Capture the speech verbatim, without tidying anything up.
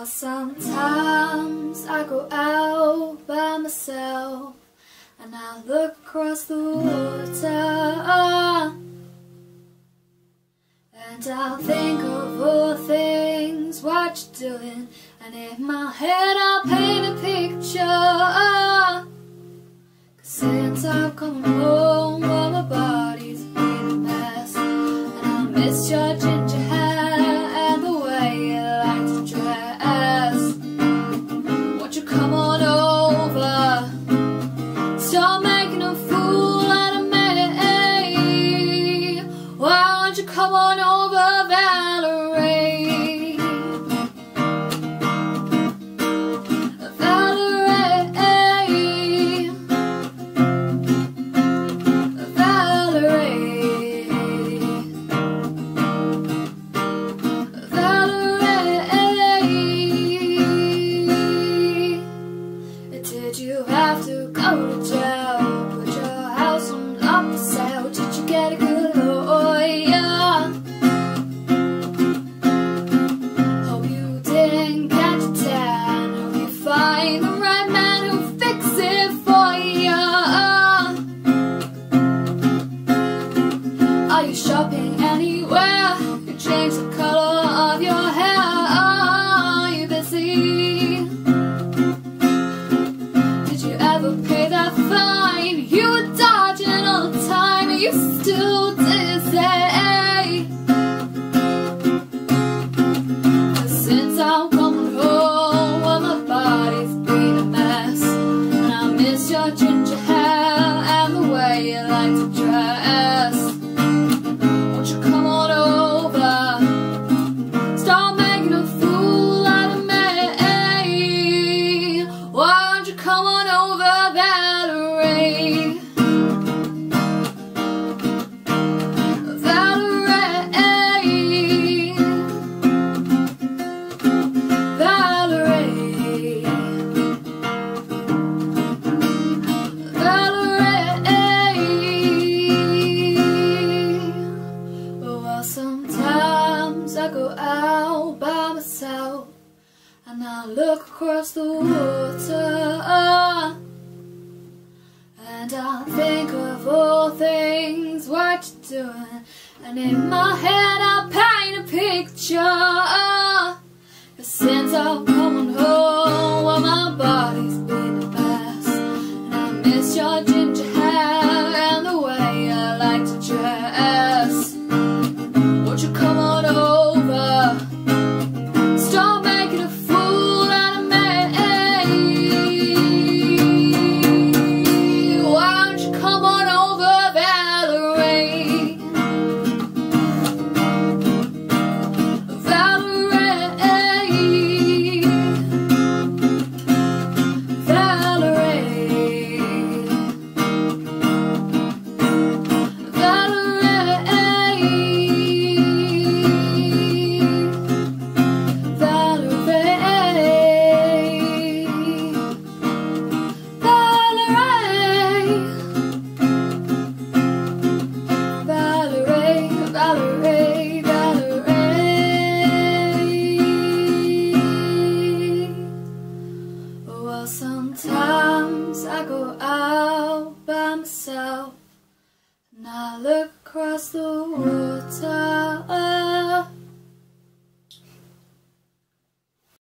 Now sometimes I go out by myself, and I look across the water, and I'll think of all the things, what you're doing, and in my head I'll paint a picture. 'Cause since I've come home, well, my body's been a mess, and I miss your ginger hair and the way you like to dress. Won't you come on over? Stop making a fool out of me. Why won't you come on over? And I look across the water, and I think of all things, what you're doing, and in my head I paint a picture. 'Cause since I've